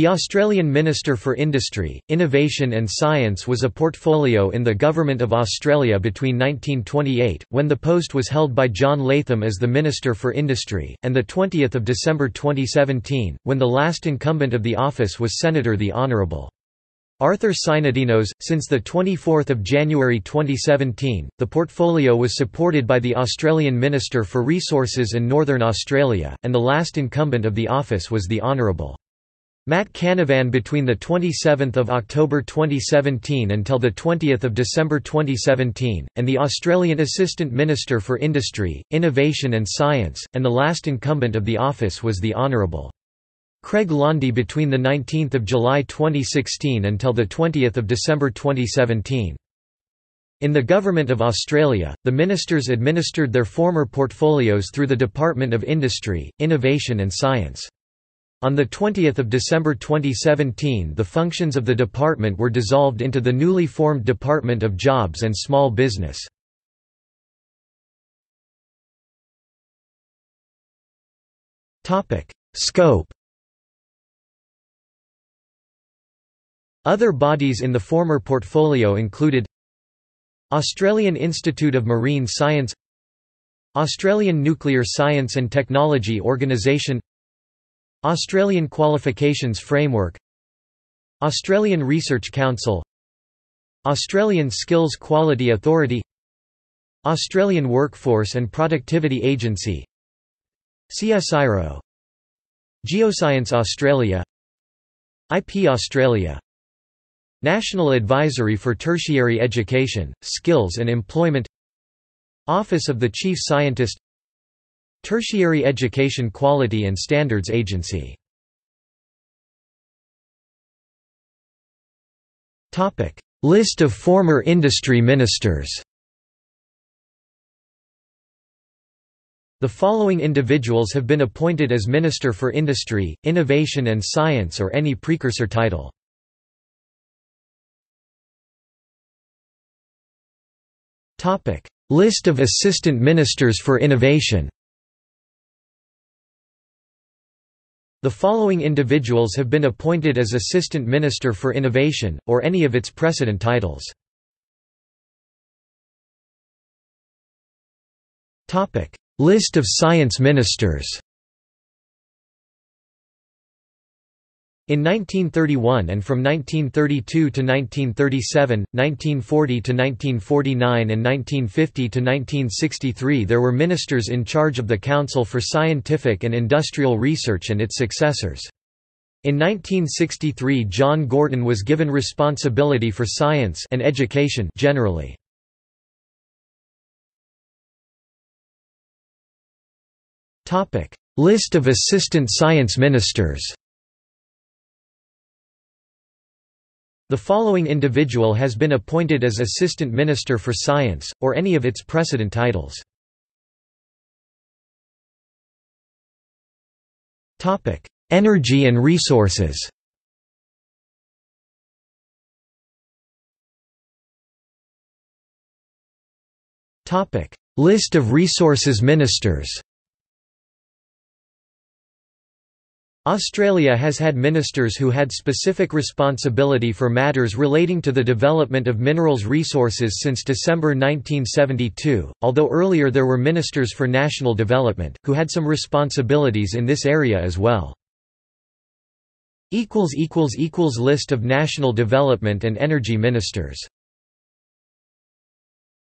The Australian Minister for Industry, Innovation and Science was a portfolio in the Government of Australia between 1928, when the post was held by John Latham as the Minister for Industry, and 20 December 2017, when the last incumbent of the office was Senator the Honourable Arthur Sinodinos. Since 24 January 2017, the portfolio was supported by the Australian Minister for Resources in Northern Australia, and the last incumbent of the office was the Honourable Matt Canavan between 27 October 2017 until 20 December 2017, and the Australian Assistant Minister for Industry, Innovation and Science, and the last incumbent of the office was the Honourable Craig Laundy between 19 July 2016 until 20 December 2017. In the Government of Australia, the ministers administered their former portfolios through the Department of Industry, Innovation and Science. On 20 December 2017, the functions of the department were dissolved into the newly formed Department of Jobs and Small Business. Scope. Other bodies in the former portfolio included Australian Institute of Marine Science, Australian Nuclear Science and Technology Organisation, Australian Qualifications Framework, Australian Research Council, Australian Skills Quality Authority, Australian Workforce and Productivity Agency, CSIRO, Geoscience Australia, IP Australia, National Advisory for Tertiary Education, Skills and Employment, Office of the Chief Scientist, Tertiary Education Quality and Standards Agency. List of former industry ministers. The following individuals have been appointed as Minister for Industry, Innovation and Science or any precursor title. List of Assistant Ministers for Innovation. The following individuals have been appointed as Assistant Minister for Innovation, or any of its precedent titles. List of Science Ministers. In 1931 and from 1932 to 1937, 1940 to 1949 and 1950 to 1963 there were ministers in charge of the Council for Scientific and Industrial Research and its successors. In 1963 John Gorton was given responsibility for science and education generally. List of Assistant Science Ministers. The following individual has been appointed as Assistant Minister for Science, or any of its precedent titles. Energy and Resources. List of Resources Ministers. Australia has had ministers who had specific responsibility for matters relating to the development of minerals resources since December 1972, although earlier there were ministers for national development, who had some responsibilities in this area as well. == List of National Development and Energy Ministers.